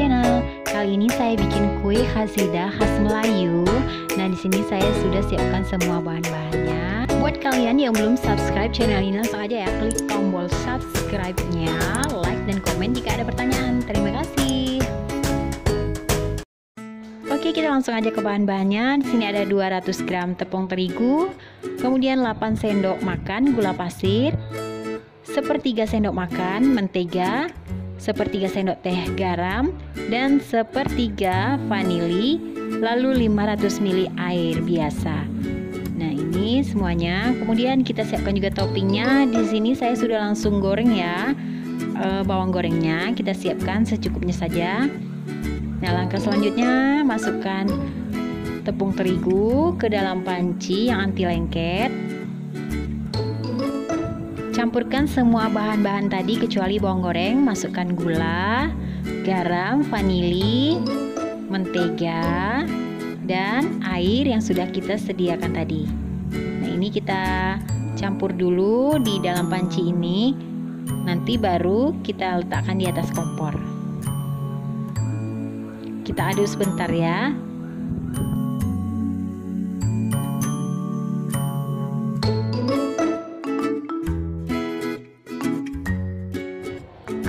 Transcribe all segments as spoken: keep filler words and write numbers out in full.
channel. Kali ini saya bikin kue Asidah khas Melayu. Nah, di sini saya sudah siapkan semua bahan-bahannya. Buat kalian yang belum subscribe channel ini, langsung aja ya klik tombol subscribe-nya, like dan komen jika ada pertanyaan. Terima kasih. Oke, kita langsung aja ke bahan-bahannya. Di sini ada dua ratus gram tepung terigu, kemudian delapan sendok makan gula pasir, sepertiga sendok makan mentega, sepertiga sendok teh garam, dan sepertiga vanili, lalu lima ratus mililiter air biasa. Nah, ini semuanya. Kemudian kita siapkan juga toppingnya. Di sini saya sudah langsung goreng ya, e, bawang gorengnya kita siapkan secukupnya saja. Nah, langkah selanjutnya masukkan tepung terigu ke dalam panci yang anti lengket. Campurkan semua bahan-bahan tadi kecuali bawang goreng. Masukkan gula, garam, vanili, mentega, dan air yang sudah kita sediakan tadi. Nah, ini kita campur dulu di dalam panci ini. Nanti baru kita letakkan di atas kompor. Kita aduk sebentar ya.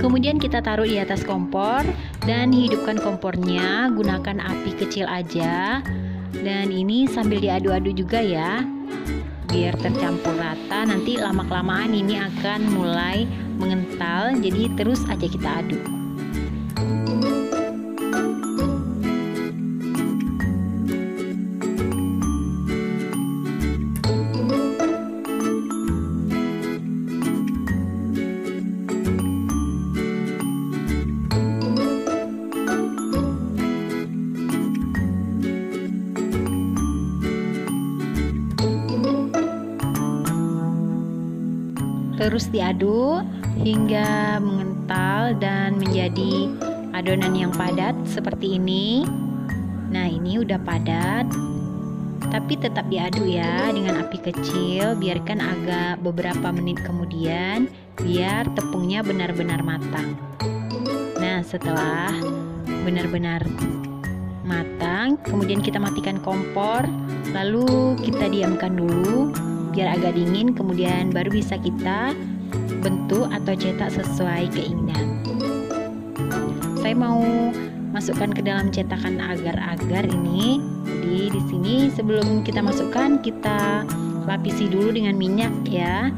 Kemudian kita taruh di atas kompor dan hidupkan kompornya, gunakan api kecil aja. Dan ini sambil diaduk-aduk juga ya, biar tercampur rata. Nanti lama-kelamaan ini akan mulai mengental, jadi terus aja kita aduk. Terus diaduk hingga mengental dan menjadi adonan yang padat seperti ini. Nah, ini udah padat, tapi tetap diaduk ya dengan api kecil. Biarkan agak beberapa menit kemudian biar tepungnya benar-benar matang. Nah, setelah benar-benar matang, kemudian kita matikan kompor, lalu kita diamkan dulu biar agak dingin, kemudian baru bisa kita bentuk atau cetak sesuai keinginan. Saya mau masukkan ke dalam cetakan agar-agar ini. Jadi di sini sebelum kita masukkan, kita lapisi dulu dengan minyak ya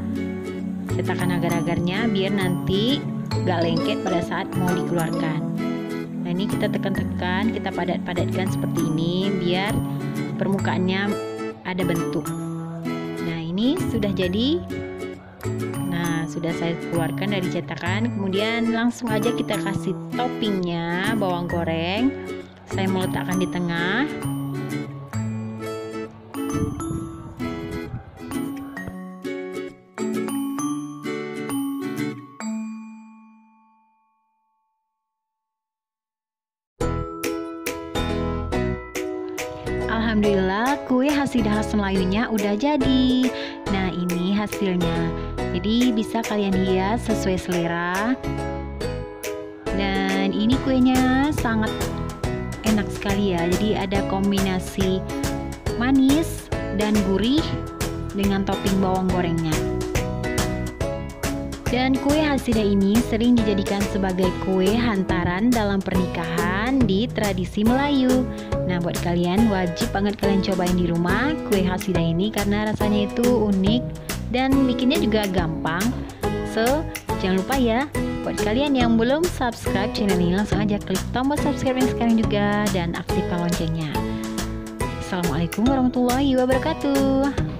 cetakan agar-agarnya, biar nanti gak lengket pada saat mau dikeluarkan. Nah, ini kita tekan-tekan, kita padat-padatkan seperti ini biar permukaannya ada bentuk. Ini sudah jadi. Nah, sudah saya keluarkan dari cetakan. Kemudian langsung aja kita kasih toppingnya, bawang goreng. Saya mau letakkan di tengah. Alhamdulillah, kue Asidah khas Melayunya udah jadi. Nah, ini hasilnya. Jadi bisa kalian hias sesuai selera. Dan ini kuenya sangat enak sekali ya. Jadi ada kombinasi manis dan gurih dengan topping bawang gorengnya. Dan kue Asidah ini sering dijadikan sebagai kue hantaran dalam pernikahan di tradisi Melayu. Nah, buat kalian wajib banget kalian cobain di rumah kue Asidah ini karena rasanya itu unik dan bikinnya juga gampang. So, jangan lupa ya, buat kalian yang belum subscribe channel ini, langsung aja klik tombol subscribe yang sekarang juga dan aktifkan loncengnya. Assalamualaikum warahmatullahi wabarakatuh.